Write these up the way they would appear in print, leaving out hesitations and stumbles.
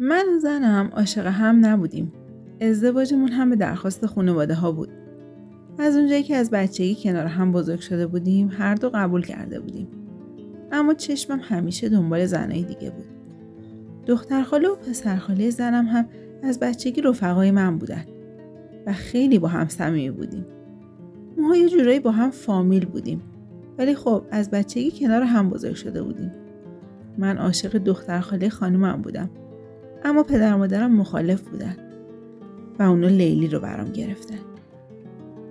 من و زنم عاشق هم نبودیم. ازدواجمون هم به درخواست خانواده ها بود. از اونجایی که از بچگی کنار هم بزرگ شده بودیم، هر دو قبول کرده بودیم. اما چشمم همیشه دنبال زنای دیگه بود. دختر خاله و پسر خاله زنم هم از بچگی رفقای من بودن و خیلی با هم صمیمی بودیم. ما یه جورایی با هم فامیل بودیم. ولی خب از بچگی کنار هم بزرگ شده بودیم. من عاشق دختر خاله خانومم بودم. اما پدر مادرم مخالف بودن و اونا لیلی رو برام گرفتن.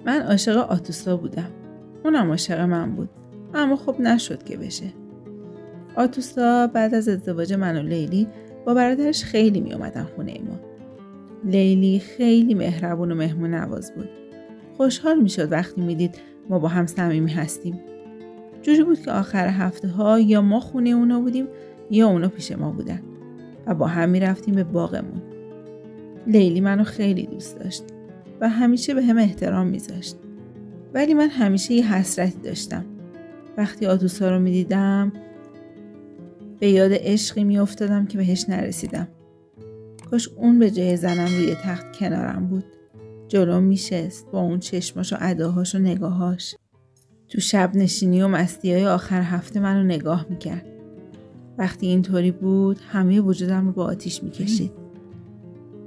من عاشق آتوسا بودم. اونم عاشق من بود. اما خب نشد که بشه. آتوسا بعد از ازدواج من و لیلی با برادرش خیلی می اومدن خونه ما. لیلی خیلی مهربون و مهمون نواز بود. خوشحال می شد وقتی می دید ما با هم صمیمی هستیم. جوری بود که آخر هفته ها یا ما خونه اونا بودیم یا اونا پیش ما بودن و با هم می رفتیم به باغمون. لیلی منو خیلی دوست داشت و همیشه به هم احترام می ذاشت. ولی من همیشه یه حسرتی داشتم. وقتی آتوسا رو می دیدم به یاد عشقی می افتادم که بهش نرسیدم. کاش اون به جای زنم روی تخت کنارم بود. جلو می شست با اون چشماش و اداهاش و نگاهاش. تو شب نشینی و مستی های آخر هفته منو نگاه می کرد. وقتی اینطوری بود همه وجودم رو با آتیش می کشید.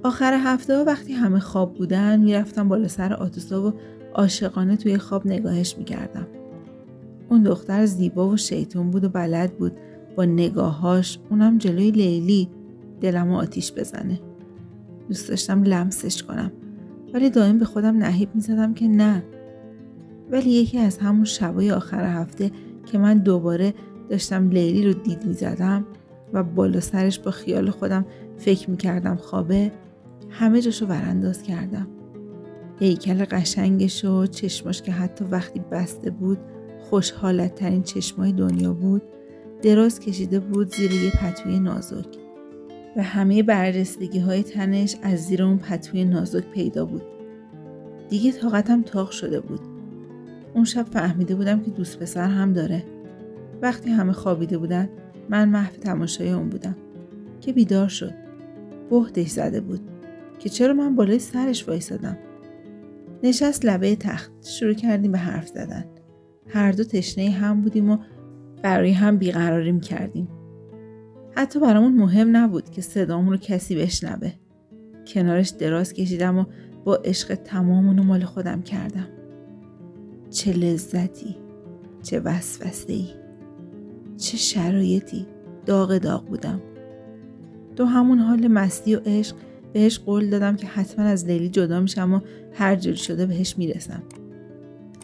آخر هفته ها وقتی همه خواب بودن می رفتم بالا سر آتوسا و عاشقانه توی خواب نگاهش می کردم. اون دختر زیبا و شیطون بود و بلد بود با نگاهاش اونم جلوی لیلی دلمو آتیش بزنه. دوست داشتم لمسش کنم ولی دائم به خودم نهیب می زدم که نه. ولی یکی از همون شبای آخر هفته که من دوباره داشتم لیلی رو دید می زدم و بالا سرش با خیال خودم فکر می کردم خوابه، همه جاشو ورانداز کردم. هیکل قشنگش و چشماش که حتی وقتی بسته بود خوشحالت ترین چشمای دنیا بود، دراز کشیده بود زیر یه پتوی نازک و همه برجستگی های تنش از زیر اون پتوی نازک پیدا بود. دیگه طاقتم تاق شده بود. اون شب فهمیده بودم که دوست پسر هم داره. وقتی همه خوابیده بودن من محو تماشای اون بودم که بیدار شد. بهتش زده بود که چرا من بالای سرش وایسادم. نشست لبه تخت. شروع کردیم به حرف زدن. هر دو تشنه هم بودیم و برای هم بیقراری می‌کردیم. حتی برامون مهم نبود که صدامون رو کسی بشنوه. کنارش دراز کشیدم و با عشق تمام اونو مال خودم کردم. چه لذتی، چه وسوسه‌ای، چه شرایطی، داغ داغ بودم. تو همون حال مستی و عشق بهش قول دادم که حتما از لیلی جدا میشم و هر جور شده بهش میرسم.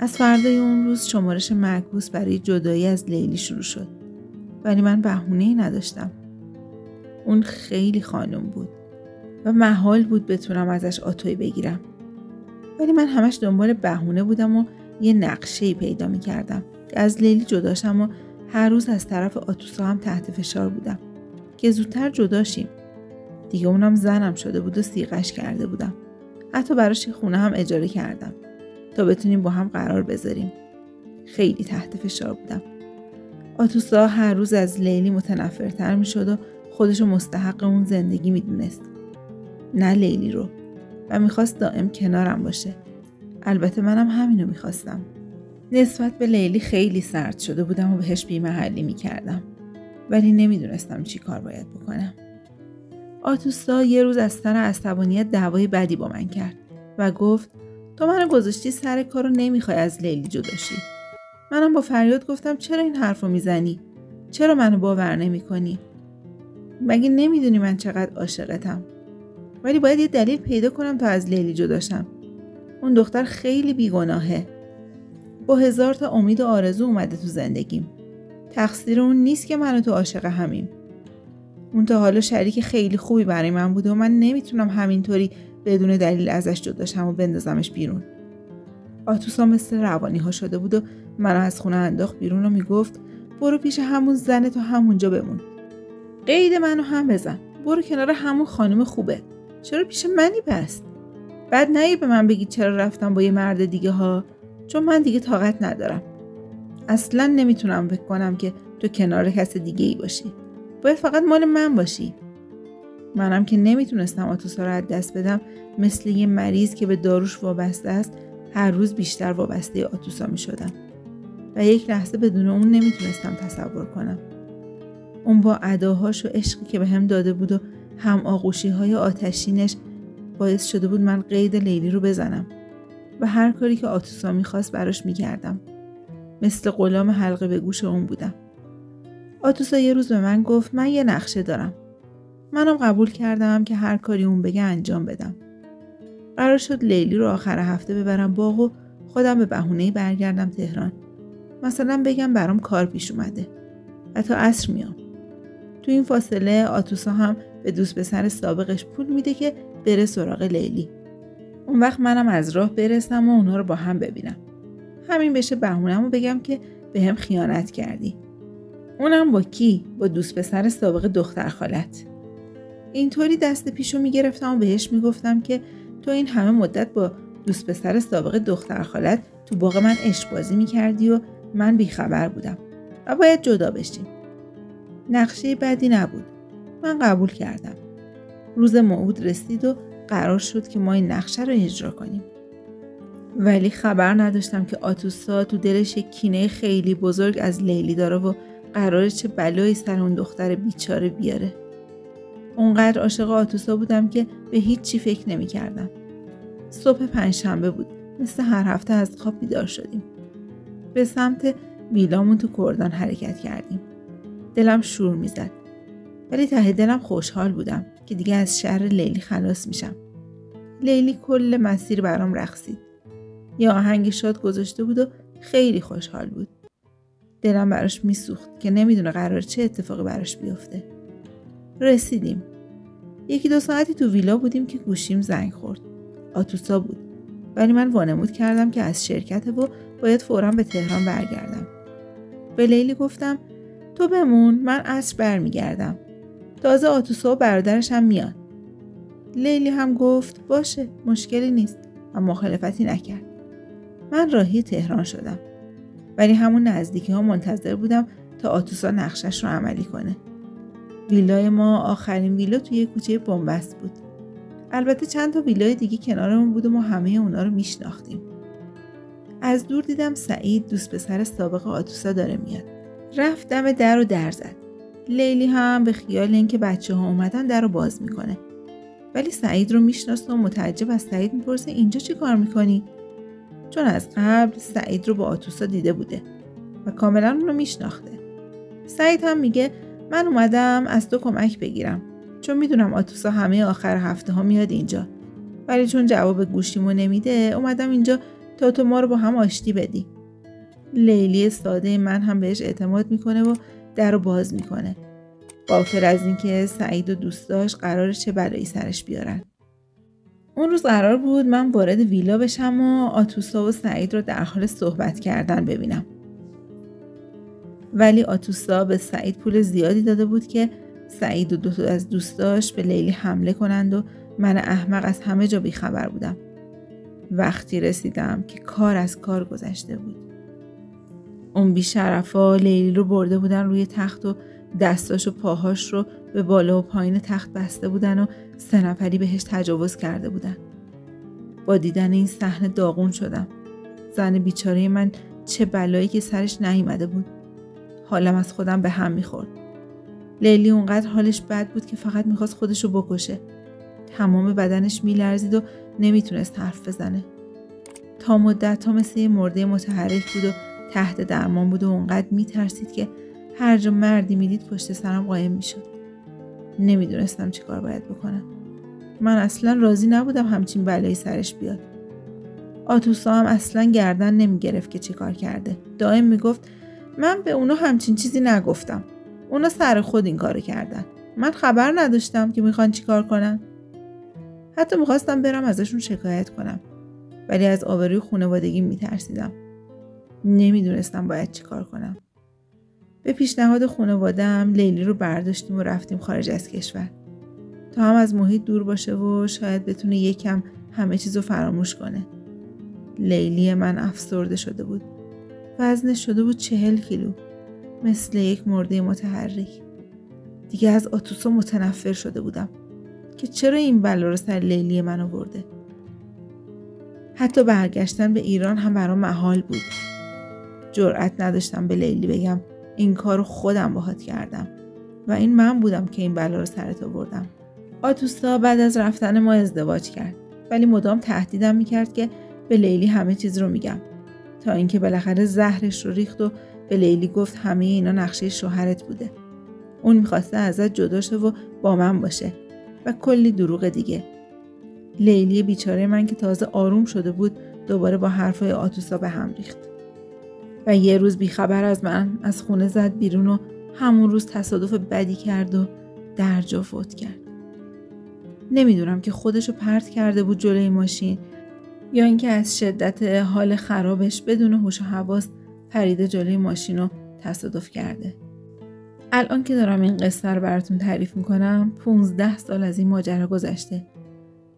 از فردای اون روز شمارش معکوس برای جدایی از لیلی شروع شد. ولی من بهونه‌ای نداشتم. اون خیلی خانم بود و محال بود بتونم ازش آتویی بگیرم. ولی من همش دنبال بهونه بودم و یه نقشه‌ای پیدا می‌کردم که از لیلی جداشم و هر روز از طرف آتوسا هم تحت فشار بودم که زودتر جداشیم. دیگه اونم زنم شده بود و سیغش کرده بودم. حتی براش خونه هم اجاره کردم تا بتونیم با هم قرار بذاریم. خیلی تحت فشار بودم. آتوسا هر روز از لیلی متنفرتر می شد و خودشو مستحق اون زندگی می دونست. نه لیلی رو. و می خواست دائم کنارم باشه. البته منم همینو می خواستم. نسبت به لیلی خیلی سرد شده بودم و بهش بی‌محلی می کردم. ولی نمی دونستم چی کار باید بکنم. آتوسا یه روز از سر عصبانیت دعوای بدی با من کرد و گفت تو منو گذاشتی سر کارو نمیخوای از لیلی جدا شی. منم با فریاد گفتم چرا این حرفو میزنی؟ چرا منو باور نمیکنی؟ مگه نمیدونی من چقدر عاشقتم؟ ولی باید یه دلیل پیدا کنم تا از لیلی جدا شم. اون دختر خیلی بیگناهه. با 1000 تا امید و آرزو اومده تو زندگیم. تقصیر اون نیست که من و تو عاشق همیم. اون تا حالا شریک خیلی خوبی برای من بوده و من نمیتونم همینطوری بدون دلیل ازش جداشم و بندازمش بیرون. آتوسا مثل روانی ها شده بود و منو از خونه انداخت بیرون و میگفت برو پیش همون زن تو همونجا بمون. قید منو هم بزن. برو کنار همون خانم خوبه. چرا پیش منی پس؟ بعد نهی به من بگی چرا رفتم با یه مرد دیگه ها، چون من دیگه طاقت ندارم. اصلا نمیتونم فکر کنم که تو کنار کس دیگه ای باشی. باید فقط مال من باشی. منم که نمیتونستم آتوسا رو از دست بدم، مثل یه مریض که به داروش وابسته است هر روز بیشتر وابسته آتوسا میشدم و یک لحظه بدون اون نمیتونستم تصور کنم. اون با اداهاش و عشقی که به هم داده بود و هم آغوشی‌های آتشینش باعث شده بود من قید لیلی رو بزنم و هر کاری که آتوسا میخواست براش میکردم. مثل غلام حلقه به گوش اون بودم. آتوسا یه روز به من گفت من یه نقشه دارم. منم قبول کردم که هر کاری اون بگه انجام بدم. قرار شد لیلی رو آخر هفته ببرم باغ و خودم به بهونه‌ای برگردم تهران. مثلا بگم برام کار پیش اومده و تا عصر میام. تو این فاصله آتوسا هم به دوست پسر سابقش پول میده که بره سراغ لیلی. اون وقت منم از راه برسم و اونا رو با هم ببینم. همین بشه بهونه‌مو بگم که به هم خیانت کردی. اونم با کی؟ با دوست پسر سابق دختر خالت. اینطوری دست پیشو میگرفتم و بهش میگفتم که تو این همه مدت با دوست پسر سابق دختر خالت تو باغ من عشق بازی میکردی و من بیخبر بودم و باید جدا بشیم. نقشه بدی نبود. من قبول کردم. روز موعود رسید و قرار شد که ما این نقشه رو اجرا کنیم. ولی خبر نداشتم که آتوسا تو دلش یک کینه خیلی بزرگ از لیلی داره و قراره چه بلایی سر اون دختر بیچاره بیاره. اونقدر عاشق آتوسا بودم که به هیچ چی فکر نمی کردم. صبح پنجشنبه بود. مثل هر هفته از خواب بیدار شدیم. به سمت ویلامون تو کردان حرکت کردیم. دلم شور می زد. ولی ته دلم خوشحال بودم که دیگه از شر لیلی خلاص میشم. لیلی کل مسیر برام رقصید. یه آهنگ شاد گذاشته بود و خیلی خوشحال بود. دلم براش میسوخت که نمیدونه قرار چه اتفاقی براش بیفته. رسیدیم. یکی دو ساعتی تو ویلا بودیم که گوشیم زنگ خورد. آتوسا بود. ولی من وانمود کردم که از شرکته و باید فوراً به تهران برگردم. به لیلی گفتم تو بمون، من عصر برمیگردم. تازه آتوسا و برادرش هم میان. لیلی هم گفت باشه، مشکلی نیست و مخالفتی نکرد. من راهی تهران شدم. ولی همون نزدیکی ها منتظر بودم تا آتوسا نقشش رو عملی کنه. ویلای ما آخرین ویلا توی کوچه بنبست بود. البته چند تا ویلای دیگه کنارمون بود و ما همه اونا رو میشناختیم. از دور دیدم سعید دوست پسر سابق آتوسا داره میاد. رفت دم در و در زد. لیلی هم به خیال اینکه بچه‌ها اومدن در رو باز میکنه. ولی سعید رو میشناسه و متعجب از سعید میپرسه اینجا چی کار میکنی؟ چون از قبل سعید رو با آتوسا دیده بوده و کاملا اون رو میشناخته. سعید هم میگه من اومدم از تو کمک بگیرم، چون میدونم آتوسا همه آخر هفته ها میاد اینجا، ولی چون جواب گوشیمو نمیده اومدم اینجا تا تو ما رو با هم آشتی بدی. لیلی ساده من هم بهش اعتماد میکنه و در رو باز میکنه، غافل از اینکه سعید و دوستاش قراره چه بلایی سرش بیارن. اون روز قرار بود من وارد ویلا بشم و آتوسا و سعید رو در حال صحبت کردن ببینم. ولی آتوسا به سعید پول زیادی داده بود که سعید و دوتا از دوستاش به لیلی حمله کنند و من احمق از همه جا بیخبر بودم. وقتی رسیدم که کار از کار گذشته بود. اون بیشرفا لیلی رو برده بودن روی تخت و دستاش و پاهاش رو به بالا و پایین تخت بسته بودن و 3 نفری بهش تجاوز کرده بودن. با دیدن این صحنه داغون شدم. زن بیچاره من چه بلایی که سرش نیامده بود. حالم از خودم به هم میخورد. لیلی اونقدر حالش بد بود که فقط میخواست خودش رو بکشه. تمام بدنش میلرزید و نمیتونست حرف بزنه. تا مدت ها مثل یه مرده متحرک بود و تحت درمان بود و اونقدر میترسید که هر جا مردی میدید پشت سرم قایم میشد. نمیدونستم چی کار باید بکنم. من اصلا راضی نبودم همچین بلایی سرش بیاد. آتوسا هم اصلا گردن نمیگرفت که چی کار کرده. دائم میگفت من به اونا همچین چیزی نگفتم. اونا سر خود این کارو کردن. من خبر نداشتم که میخوان چی کار کنن. حتی میخواستم برم ازشون شکایت کنم. ولی از آبروی خانوادگی میترسیدم. نمیدونستم باید چی کار کنم. به پیشنهاد خانواده‌ام لیلی رو برداشتیم و رفتیم خارج از کشور تا هم از محیط دور باشه و شاید بتونه یکم همه چیزو فراموش کنه. لیلی من افسرده شده بود. وزنش شده بود 40 کیلو. مثل یک مرده متحرک. دیگه از آتوسا متنفر شده بودم. که چرا این بلا رو سر لیلی من آورده. حتی برگشتن به ایران هم برام محال بود. جرأت نداشتم به لیلی بگم این کارو خودم باهات کردم و این من بودم که این بلا رو سرت آوردم. آتوستا بعد از رفتن ما ازدواج کرد، ولی مدام تهدیدم میکرد که به لیلی همه چیز رو میگم، تا اینکه بالاخره زهرش رو ریخت و به لیلی گفت همه اینا نقشه شوهرت بوده. اون میخواسته ازت جدا شه و با من باشه و کلی دروغ دیگه. لیلی بیچاره من که تازه آروم شده بود دوباره با حرفای آتوستا به هم ریخت و یه روز بیخبر از من از خونه زد بیرون و همون روز تصادف بدی کرد و در جا فوت کرد. نمیدونم که خودشو پرت کرده بود جلوی ماشین یا اینکه از شدت حال خرابش بدون هوش و حواس پریده جلوی ماشین رو تصادف کرده. الان که دارم این قصه رو براتون تعریف میکنم 15 سال از این ماجرا گذشته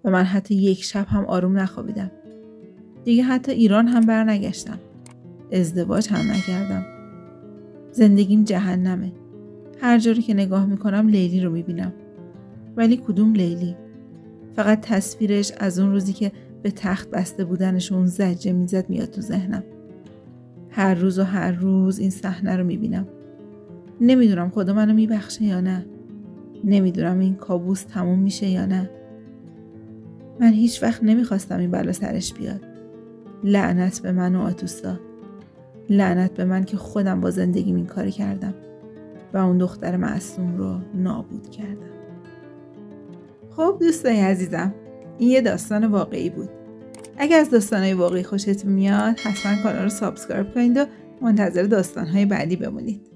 و من حتی یک شب هم آروم نخوابیدم. دیگه حتی ایران هم برنگشتم. ازدواج هم نکردم. زندگیم جهنمه. هر جوری که نگاه میکنم لیلی رو میبینم. ولی کدوم لیلی؟ فقط تصویرش از اون روزی که به تخت بسته بودنشون زجه میزد میاد تو ذهنم. هر روز این صحنه رو میبینم. نمیدونم خدا منو میبخشه یا نه. نمیدونم این کابوس تموم میشه یا نه. من هیچ وقت نمیخواستم این بلا سرش بیاد. لعنت به من و آتوستا. لعنت به من که خودم با زندگیم این کاری کردم و اون دختر معصوم رو نابود کردم. خب دوستای عزیزم، این یه داستان واقعی بود. اگر از داستانهای واقعی خوشت میاد حتما کانال رو سابسکرایب کنید و منتظر داستانهای بعدی بمونید.